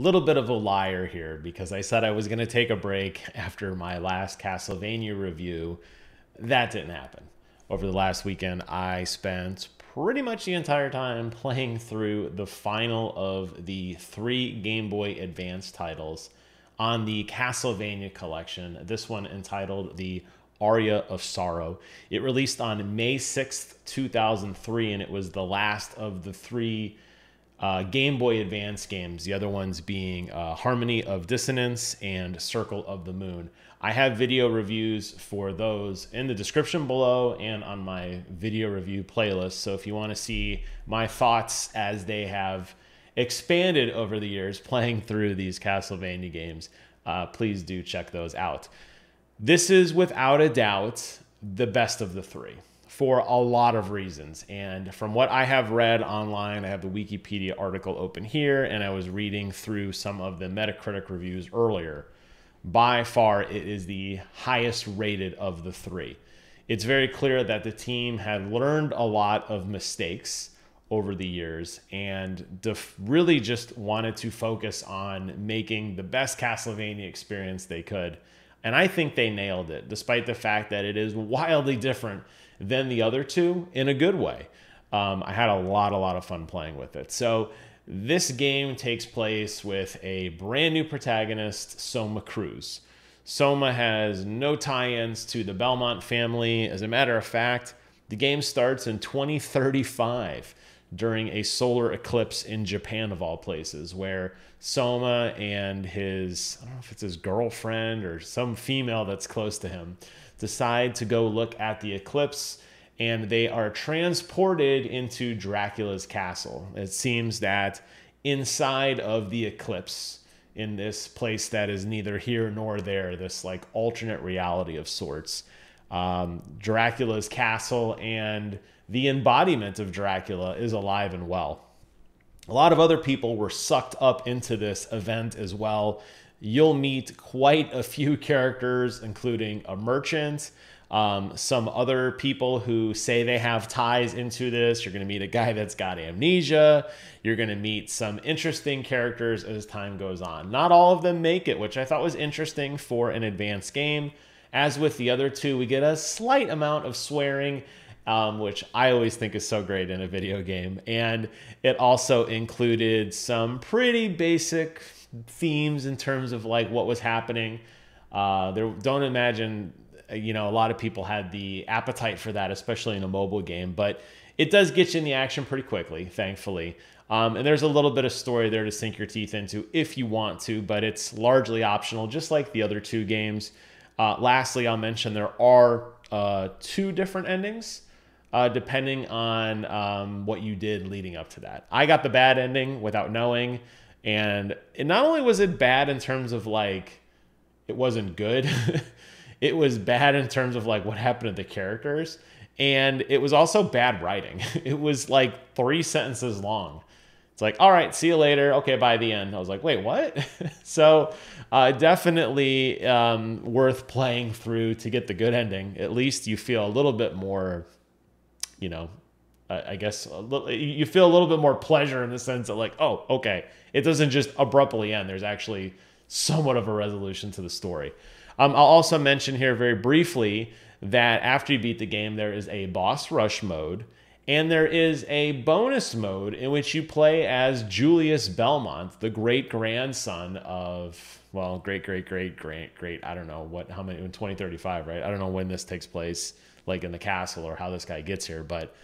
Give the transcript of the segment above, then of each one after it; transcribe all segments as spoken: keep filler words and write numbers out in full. little bit of a liar here because I said I was going to take a break after my last Castlevania review. That didn't happen. Over the last weekend, I spent pretty much the entire time playing through the final of the three Game Boy Advance titles on the Castlevania collection, this one entitled the Aria of Sorrow. It released on May sixth, two thousand three, and it was the last of the three Uh, Game Boy Advance games, the other ones being uh, Harmony of Dissonance and Circle of the Moon. I have video reviews for those in the description below and on my video review playlist. So if you want to see my thoughts as they have expanded over the years playing through these Castlevania games, uh, please do check those out. This is without a doubt the best of the three, for a lot of reasons. And from what I have read online, I have the Wikipedia article open here, and I was reading through some of the Metacritic reviews earlier. By far, it is the highest rated of the three. It's very clear that the team had learned a lot of mistakes over the years and really just wanted to focus on making the best Castlevania experience they could. And I think they nailed it, despite the fact that it is wildly different than the other two in a good way. Um, I had a lot, a lot of fun playing with it. So this game takes place with a brand new protagonist, Soma Cruz. Soma has no tie-ins to the Belmont family. As a matter of fact, the game starts in twenty thirty-five during a solar eclipse in Japan, of all places, where Soma and his, I don't know if it's his girlfriend or some female that's close to him, decide to go look at the eclipse, and they are transported into Dracula's castle. It seems that inside of the eclipse, in this place that is neither here nor there, this like alternate reality of sorts, um, Dracula's castle and the embodiment of Dracula is alive and well. A lot of other people were sucked up into this event as well. You'll meet quite a few characters, including a merchant, um, some other people who say they have ties into this. You're going to meet a guy that's got amnesia. You're going to meet some interesting characters as time goes on. Not all of them make it, which I thought was interesting for an advanced game. As with the other two, we get a slight amount of swearing, Um, which I always think is so great in a video game. And it also included some pretty basic themes in terms of like what was happening. Uh, there, don't imagine, you know, a lot of people had the appetite for that, especially in a mobile game, but it does get you in the action pretty quickly, thankfully. Um, and there's a little bit of story there to sink your teeth into if you want to, but it's largely optional, just like the other two games. Uh, lastly, I'll mention there are uh, two different endings, Uh, depending on um, what you did leading up to that. I got the bad ending without knowing, and it not only was it bad in terms of like, it wasn't good, it was bad in terms of like what happened to the characters, and it was also bad writing. It was like three sentences long. It's like, all right, see you later. Okay, by the end. I was like, wait, what? So uh, definitely um, worth playing through to get the good ending. At least you feel a little bit more, you know, I guess a little, you feel a little bit more pleasure in the sense that like, oh, okay, it doesn't just abruptly end. There's actually somewhat of a resolution to the story. Um, I'll also mention here very briefly that after you beat the game, there is a boss rush mode, and there is a bonus mode in which you play as Julius Belmont, the great-grandson of, well, great-great-great-great-great, I don't know what, how many, in twenty thirty-five, right? I don't know when this takes place, like in the castle or how this guy gets here, but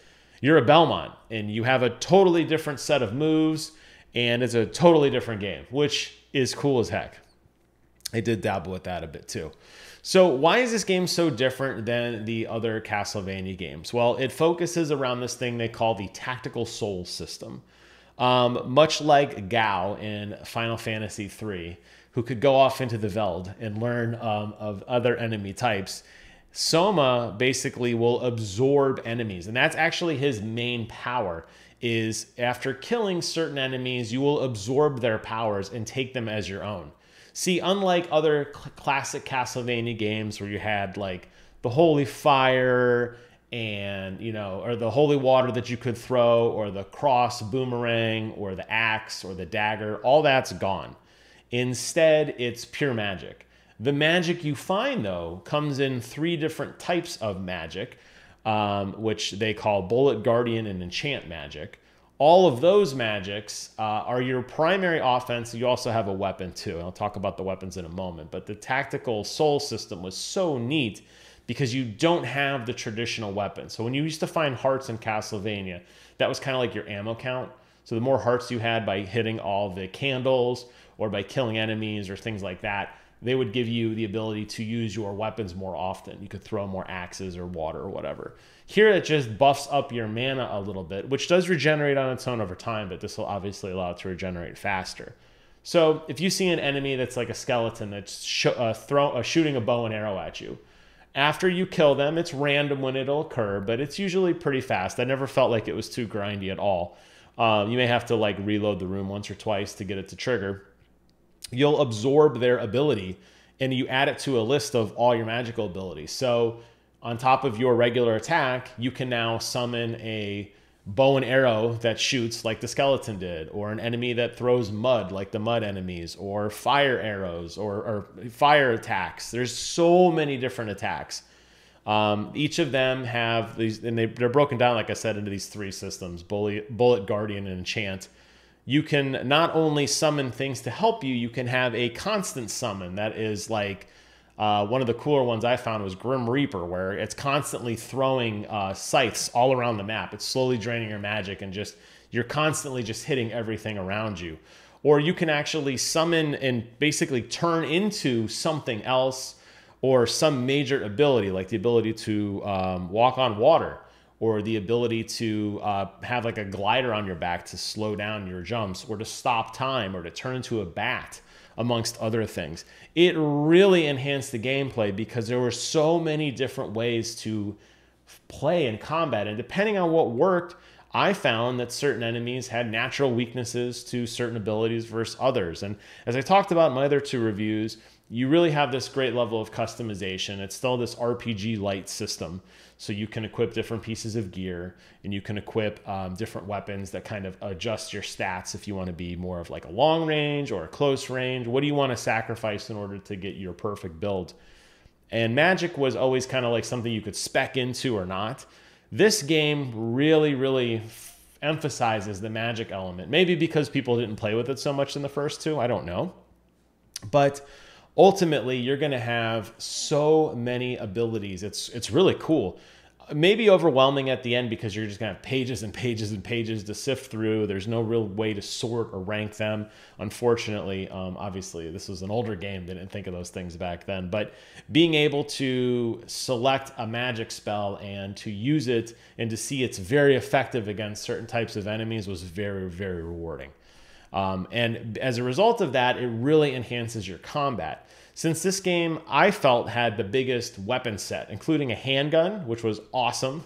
you're a Belmont and you have a totally different set of moves, and it's a totally different game, which is cool as heck. I did dabble with that a bit too. So why is this game so different than the other Castlevania games? Well, it focuses around this thing they call the tactical soul system. Um, much like Gau in Final Fantasy three, who could go off into the Veld and learn um, of other enemy types, Soma basically will absorb enemies, and that's actually his main power, is after killing certain enemies, you will absorb their powers and take them as your own. See, unlike other cl- classic Castlevania games where you had like the holy fire and, you know, or the holy water that you could throw, or the cross boomerang, or the axe, or the dagger, all that's gone. Instead, it's pure magic. The magic you find, though, comes in three different types of magic, um, which they call Bullet, Guardian, and Enchant magic. All of those magics uh, are your primary offense. You also have a weapon, too, and I'll talk about the weapons in a moment. But the tactical soul system was so neat because you don't have the traditional weapon. So when you used to find hearts in Castlevania, that was kind of like your ammo count. So the more hearts you had by hitting all the candles or by killing enemies or things like that, they would give you the ability to use your weapons more often. You could throw more axes or water or whatever. Here it just buffs up your mana a little bit, which does regenerate on its own over time, but this will obviously allow it to regenerate faster. So if you see an enemy that's like a skeleton that's sh uh, throw uh, shooting a bow and arrow at you, after you kill them, it's random when it'll occur, but it's usually pretty fast. I never felt like it was too grindy at all. Um, you may have to like reload the room once or twice to get it to trigger. You'll absorb their ability and you add it to a list of all your magical abilities. So on top of your regular attack, you can now summon a bow and arrow that shoots like the skeleton did, or an enemy that throws mud like the mud enemies, or fire arrows, or, or fire attacks. There's so many different attacks. Um, each of them have these, and they, they're broken down, like I said, into these three systems: Bullet, Bullet, Guardian, and Enchant. You can not only summon things to help you, you can have a constant summon. That is like uh, one of the cooler ones I found was Grim Reaper, where it's constantly throwing uh, scythes all around the map. It's slowly draining your magic and just you're constantly just hitting everything around you. Or you can actually summon and basically turn into something else or some major ability, like the ability to um, walk on water, or the ability to uh, have like a glider on your back to slow down your jumps, or to stop time, or to turn into a bat, amongst other things. It really enhanced the gameplay because there were so many different ways to play and combat. And depending on what worked, I found that certain enemies had natural weaknesses to certain abilities versus others. And as I talked about in my other two reviews, you really have this great level of customization. It's still this R P G-light system. So you can equip different pieces of gear, and you can equip um, different weapons that kind of adjust your stats if you want to be more of like a long range or a close range. What do you want to sacrifice in order to get your perfect build? And magic was always kind of like something you could spec into or not. This game really, really emphasizes the magic element. Maybe because people didn't play with it so much in the first two, I don't know. But ultimately, you're going to have so many abilities. It's, it's really cool. Maybe overwhelming at the end because you're just going to have pages and pages and pages to sift through. There's no real way to sort or rank them. Unfortunately, um, obviously, this was an older game. They didn't think of those things back then. But being able to select a magic spell and to use it and to see it's very effective against certain types of enemies was very, very rewarding. Um, and as a result of that, it really enhances your combat. Since this game, I felt, had the biggest weapon set, including a handgun, which was awesome.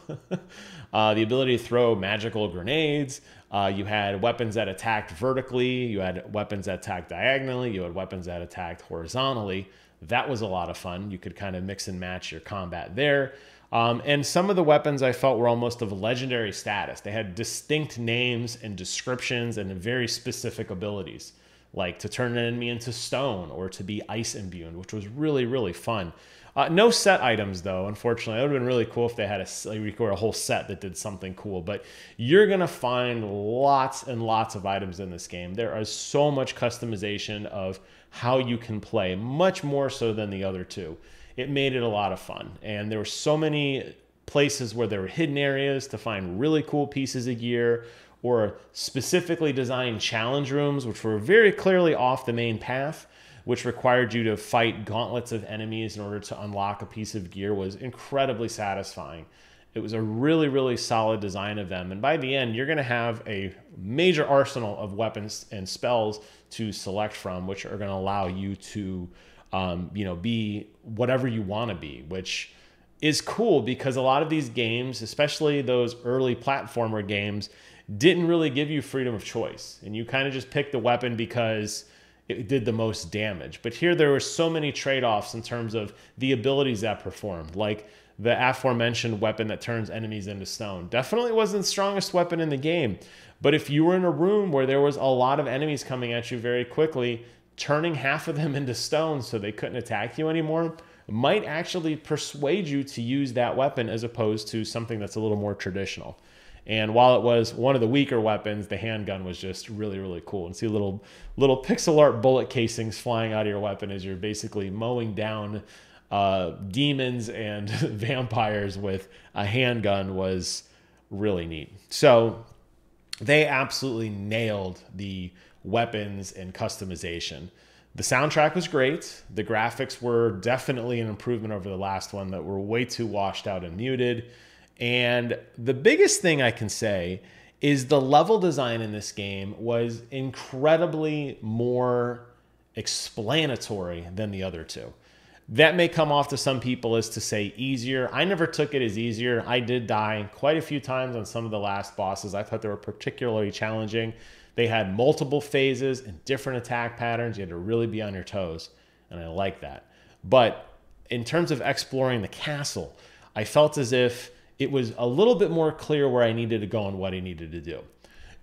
uh, the ability to throw magical grenades. Uh, you had weapons that attacked vertically. You had weapons that attacked diagonally. You had weapons that attacked horizontally. That was a lot of fun. You could kind of mix and match your combat there. Um, and some of the weapons I felt were almost of legendary status. They had distinct names and descriptions and very specific abilities, like to turn an enemy into stone or to be ice imbued, which was really, really fun. Uh, no set items, though, unfortunately. It would have been really cool if they had a, like, a whole set that did something cool. But you're going to find lots and lots of items in this game. There is so much customization of how you can play, much more so than the other two. It made it a lot of fun. And there were so many places where there were hidden areas to find really cool pieces of gear, or specifically designed challenge rooms, which were very clearly off the main path, which required you to fight gauntlets of enemies in order to unlock a piece of gear, was incredibly satisfying. It was a really, really solid design of them. And by the end, you're going to have a major arsenal of weapons and spells to select from, which are going to allow you to Um, you know, be whatever you want to be, which is cool because a lot of these games, especially those early platformer games, didn't really give you freedom of choice. And you kind of just picked the weapon because it did the most damage. But here there were so many trade-offs in terms of the abilities that performed, like the aforementioned weapon that turns enemies into stone. Definitely wasn't the strongest weapon in the game. But if you were in a room where there was a lot of enemies coming at you very quickly, turning half of them into stones so they couldn't attack you anymore might actually persuade you to use that weapon as opposed to something that's a little more traditional. And while it was one of the weaker weapons, the handgun was just really, really cool. And see little little pixel art bullet casings flying out of your weapon as you're basically mowing down uh, demons and vampires with a handgun was really neat. So they absolutely nailed the weapons and customization. The soundtrack was great. The graphics were definitely an improvement over the last one that were way too washed out and muted. And the biggest thing I can say is the level design in this game was incredibly more explanatory than the other two. That may come off to some people as to say easier. I never took it as easier. I did die quite a few times on some of the last bosses. I thought they were particularly challenging. They had multiple phases and different attack patterns. You had to really be on your toes, and I like that. But in terms of exploring the castle, I felt as if it was a little bit more clear where I needed to go and what I needed to do.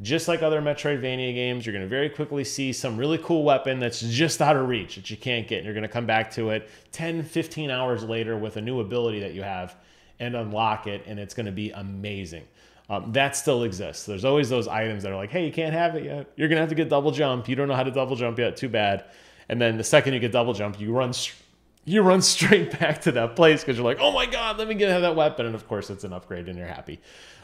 Just like other Metroidvania games, you're going to very quickly see some really cool weapon that's just out of reach that you can't get. And you're going to come back to it ten, fifteen hours later with a new ability that you have and unlock it. And it's going to be amazing. Um, that still exists. There's always those items that are like, hey, you can't have it yet. You're going to have to get double jump. You don't know how to double jump yet. Too bad. And then the second you get double jump, you run straight. You run straight back to that place because you're like, oh my God, let me get that weapon. And of course, it's an upgrade and you're happy.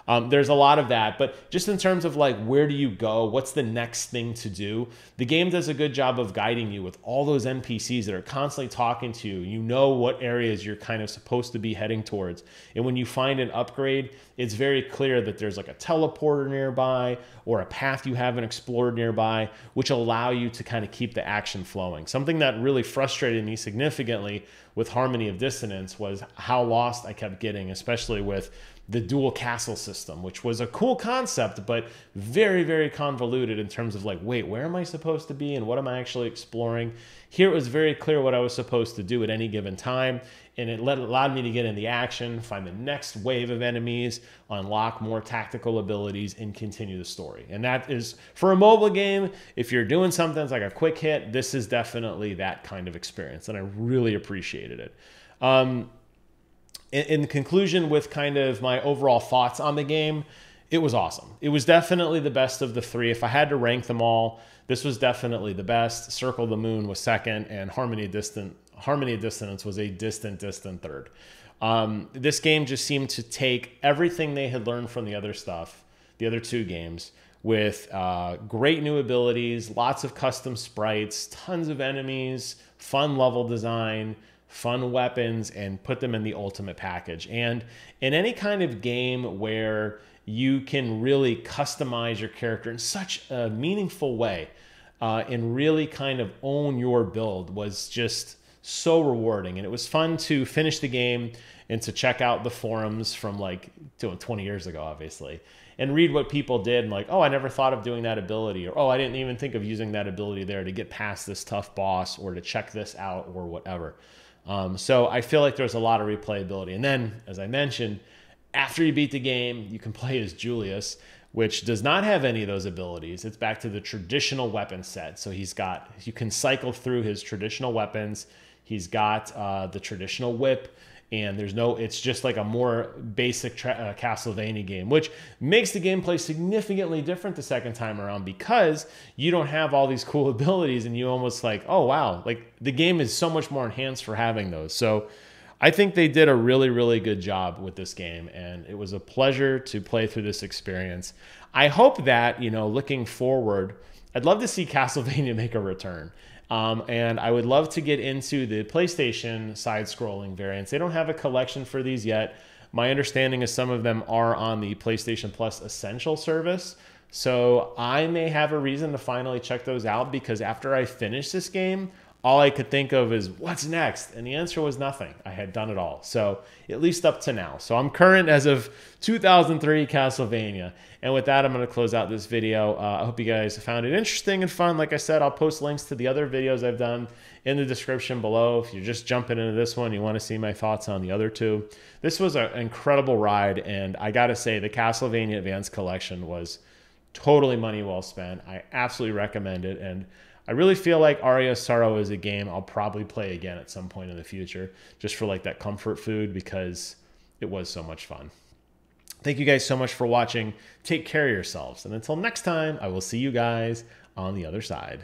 Um, there's a lot of that. But just in terms of like, where do you go? What's the next thing to do? The game does a good job of guiding you with all those N P Cs that are constantly talking to you. You know what areas you're kind of supposed to be heading towards. And when you find an upgrade, it's very clear that there's like a teleporter nearby or a path you haven't explored nearby, which allow you to kind of keep the action flowing. Something that really frustrated me significantly with Harmony of Dissonance was how lost I kept getting, especially with the dual castle system, which was a cool concept, but very, very convoluted in terms of like, wait, where am I supposed to be and what am I actually exploring? Here it was very clear what I was supposed to do at any given time, and it let, allowed me to get in the action, find the next wave of enemies, unlock more tactical abilities, and continue the story. And that is, for a mobile game, if you're doing something that's like a quick hit, this is definitely that kind of experience, and I really appreciated it. Um, In conclusion, with kind of my overall thoughts on the game, it was awesome. It was definitely the best of the three. If I had to rank them all, this was definitely the best. Circle of the Moon was second, and Harmony Distant, Harmony of Dissonance was a distant, distant third. Um, this game just seemed to take everything they had learned from the other stuff, the other two games, with uh, great new abilities, lots of custom sprites, tons of enemies, fun level design, fun weapons, and put them in the ultimate package. And in any kind of game where you can really customize your character in such a meaningful way uh, and really kind of own your build was just so rewarding. And it was fun to finish the game and to check out the forums from like twenty years ago, obviously, and read what people did and like, oh, I never thought of doing that ability, or oh, I didn't even think of using that ability there to get past this tough boss or to check this out or whatever. Um, so I feel like there's a lot of replayability. And then, as I mentioned, after you beat the game, you can play as Julius, which does not have any of those abilities. It's back to the traditional weapon set. So he's got, you can cycle through his traditional weapons. He's got uh, the traditional whip. And there's no, it's just like a more basic uh, Castlevania game, which makes the gameplay significantly different the second time around because you don't have all these cool abilities and you almost like, oh, wow, like the game is so much more enhanced for having those. So I think they did a really, really good job with this game. And it was a pleasure to play through this experience. I hope that, you know, looking forward, I'd love to see Castlevania make a return. Um, and I would love to get into the PlayStation side-scrolling variants. They don't have a collection for these yet. My understanding is some of them are on the PlayStation Plus Essential service. So I may have a reason to finally check those out because after I finished this game, all I could think of is what's next? And the answer was nothing. I had done it all. So at least up to now. So I'm current as of two thousand three Castlevania. And with that, I'm going to close out this video. Uh, I hope you guys found it interesting and fun. Like I said, I'll post links to the other videos I've done in the description below. If you're just jumping into this one, you want to see my thoughts on the other two. This was an incredible ride. And I got to say, the Castlevania Advance Collection was totally money well spent. I absolutely recommend it. And I really feel like Aria of Sorrow is a game I'll probably play again at some point in the future, just for like that comfort food, because it was so much fun. Thank you guys so much for watching. Take care of yourselves. And until next time, I will see you guys on the other side.